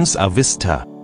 1AVista.